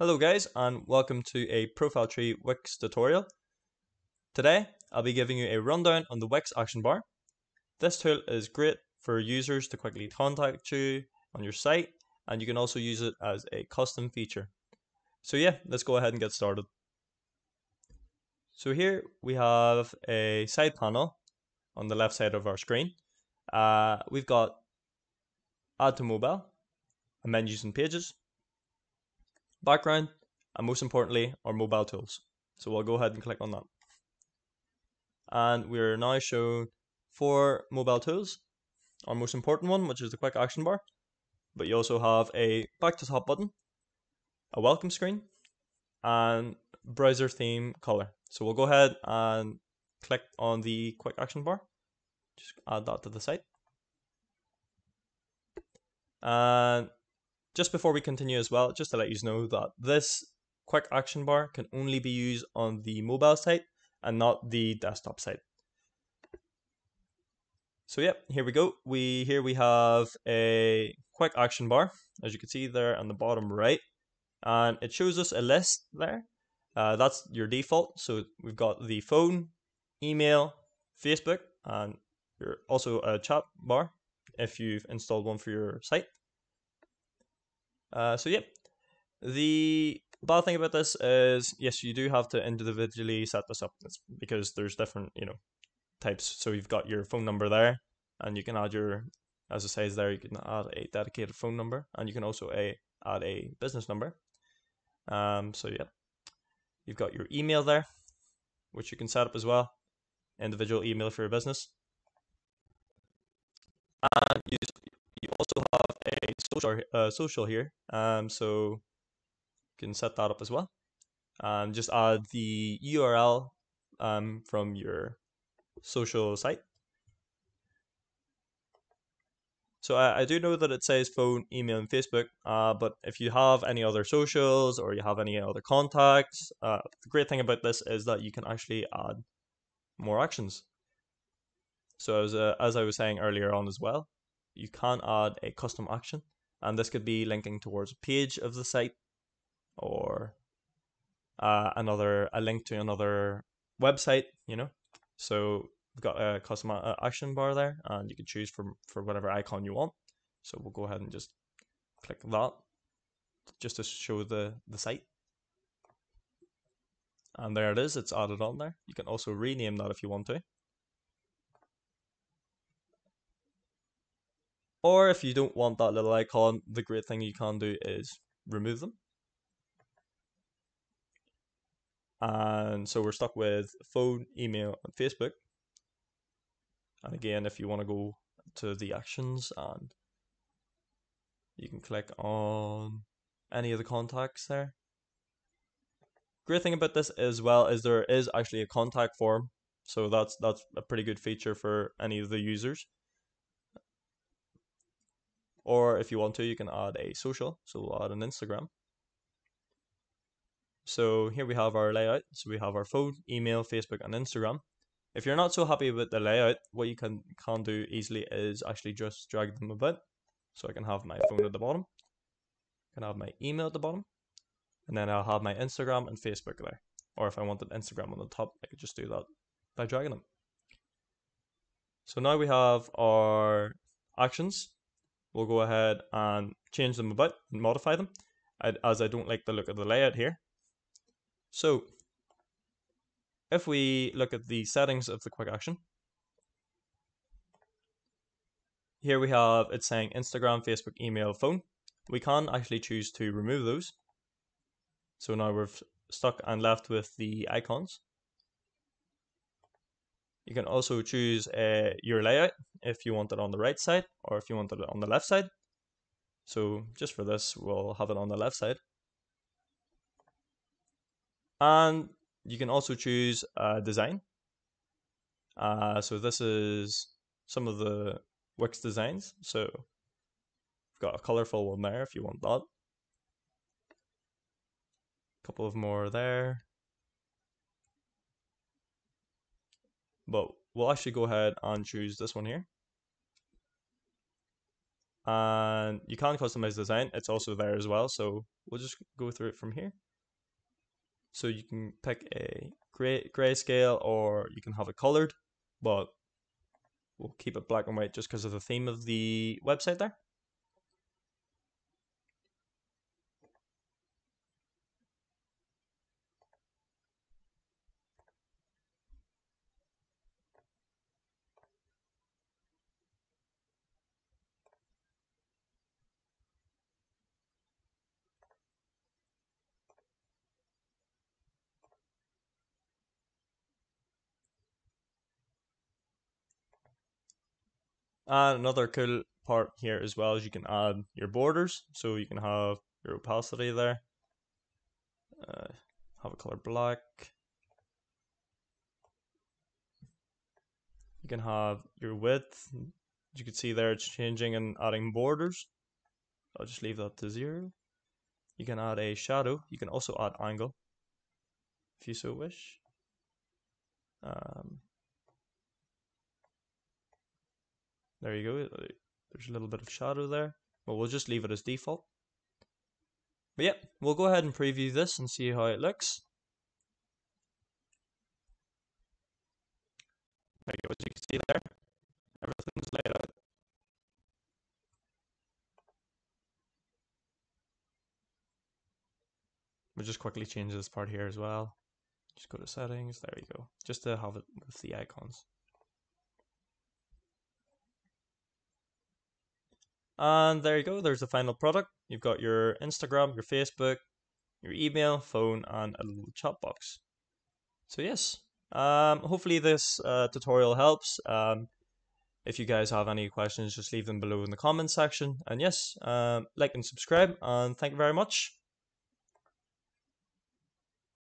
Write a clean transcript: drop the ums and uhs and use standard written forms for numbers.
Hello guys, and welcome to a ProfileTree Wix tutorial. Today I'll be giving you a rundown on the Wix action bar. This tool is great for users to quickly contact you on your site, and you can also use it as a custom feature. So yeah, let's go ahead and get started. So here we have a side panel on the left side of our screen. We've got Add to Mobile, and Menus and Pages, Background, and most importantly our mobile tools. So we'll go ahead and click on that, and we're now shown 4 mobile tools. Our most important one, which is the quick action bar, but you also have a back to top button, a welcome screen, and browser theme color. So we'll go ahead and click on the quick action bar, just add that to the site. And just before we continue as well, just to let you know that this quick action bar can only be used on the mobile site and not the desktop site. So yeah, here we go. Here we have a quick action bar, as you can see there on the bottom right, and it shows us a list there. That's your default. So we've got the phone, email, Facebook, and you're also a chat bar if you've installed one for your site. So yeah, the bad thing about this is, yes, you do have to individually set this up. It's because there's different, types. So you've got your phone number there, and you can add your, as it says there, you can add a dedicated phone number, and you can also add a business number. So yeah, you've got your email there, which you can set up as well, individual email for your business. And you also have a social here, so you can set that up as well, and just add the URL from your social site. So I do know that it says phone, email, and Facebook, but if you have any other socials or you have any other contacts, the great thing about this is that you can actually add more actions. So as I was saying earlier on as well, you can add a custom action, and this could be linking towards a page of the site, or a link to another website. So we've got a custom action bar there, and you can choose for whatever icon you want. So we'll go ahead and just click that, just to show the site. And there it is; it's added on there. You can also rename that if you want to. Or if you don't want that little icon, the great thing you can do is remove them. And so we're stuck with phone, email, and Facebook. And again, if you want to go to the actions, and you can click on any of the contacts there. Great thing about this as well is there is actually a contact form. So that's a pretty good feature for any of the users. Or if you want to, you can add a social, so we'll add an Instagram. So here we have our layout. So we have our phone, email, Facebook, and Instagram. If you're not so happy with the layout, what you can do easily is actually just drag them about. So I can have my phone at the bottom, I can have my email at the bottom, and then I'll have my Instagram and Facebook there. Or if I wanted Instagram on the top, I could just do that by dragging them. So now we have our actions. We'll go ahead and change them about and modify them, as I don't like the look of the layout here. So if we look at the settings of the quick action, here we have it's saying Instagram, Facebook, email, phone. We can actually choose to remove those. So now we're stuck and left with the icons. You can also choose your layout if you want it on the right side or if you want it on the left side. So just for this, we'll have it on the left side. And you can also choose design. So this is some of the Wix designs. So I've got a colorful one there if you want that. A couple of more there. But we'll actually go ahead and choose this one here. And you can customize the design. It's also there as well. So we'll just go through it from here. So you can pick a grayscale, or you can have it colored, but we'll keep it black and white just because of the theme of the website there. And another cool part here as well is you can add your borders, so you can have your opacity there. Have a color black. You can have your width. As you can see there, it's changing and adding borders. I'll just leave that to 0. You can add a shadow. You can also add angle, if you so wish. There you go, there's a little bit of shadow there, but we'll just leave it as default. But yeah, we'll go ahead and preview this and see how it looks. There you go, as you can see there, everything's laid out. We'll just quickly change this part here as well. Just go to settings, there you go, just to have it with the icons. And there you go, there's the final product. You've got your Instagram, your Facebook, your email, phone, and a little chat box. So yes, hopefully this tutorial helps. If you guys have any questions, just leave them below in the comments section. And yes, like and subscribe, and thank you very much.